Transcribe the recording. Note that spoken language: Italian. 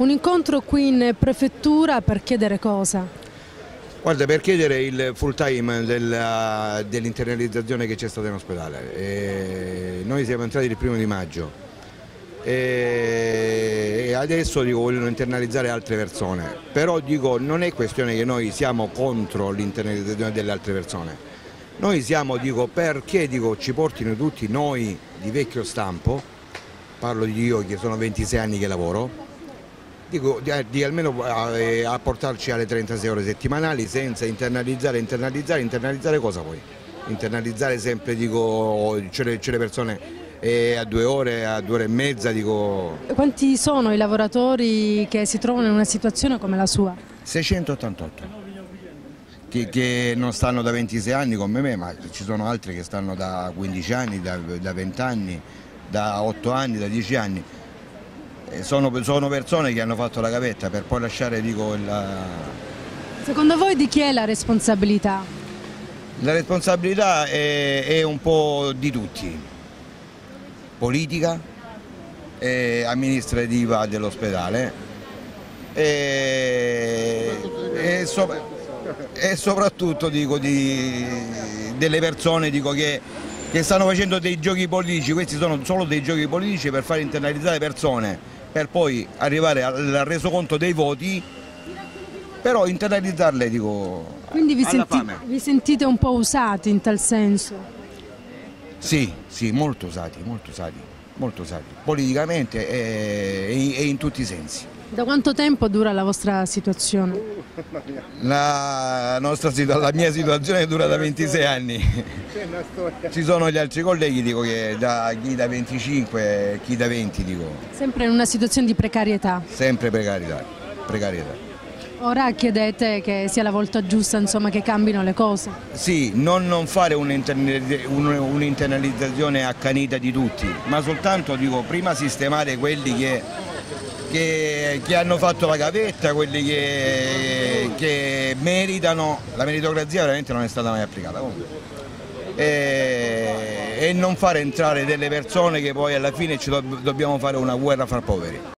Un incontro qui in prefettura per chiedere cosa? Guarda, per chiedere il full time dell'internalizzazione che c'è stata in ospedale. Noi siamo entrati il 1° di maggio e adesso vogliono internalizzare altre persone, però non è questione che noi siamo contro l'internalizzazione delle altre persone, noi siamo perché ci portino tutti noi di vecchio stampo, parlo di io che sono 26 anni che lavoro, di almeno a portarci alle 36 ore settimanali senza internalizzare cosa poi? Internalizzare sempre c'è le persone a 2 ore e mezza. Quanti sono i lavoratori che si trovano in una situazione come la sua? 688 che non stanno da 26 anni come me, ma ci sono altri che stanno da 15 anni, da 20 anni, da 8 anni, da 10 anni. Sono persone che hanno fatto la gavetta per poi lasciare Secondo voi di chi è la responsabilità? La responsabilità è un po' di tutti, politica, amministrativa dell'ospedale e soprattutto delle persone che stanno facendo dei giochi politici. Questi sono solo dei giochi politici per far internalizzare persone, per poi arrivare al resoconto dei voti, però internalizzarle quindi vi sentite un po' usati in tal senso? Sì, molto usati, politicamente e in tutti i sensi. Da quanto tempo dura la vostra situazione? La mia situazione dura da 26 anni. Ci sono gli altri colleghi che chi da 25 e chi da 20. Sempre in una situazione di precarietà? Sempre precarietà. Ora chiedete che sia la volta giusta, insomma, che cambino le cose? Sì, non fare un'internalizzazione accanita di tutti, ma soltanto prima sistemare quelli che hanno fatto la gavetta, quelli che meritano. La meritocrazia veramente non è stata mai applicata e non fare entrare delle persone che poi alla fine dobbiamo fare una guerra fra poveri.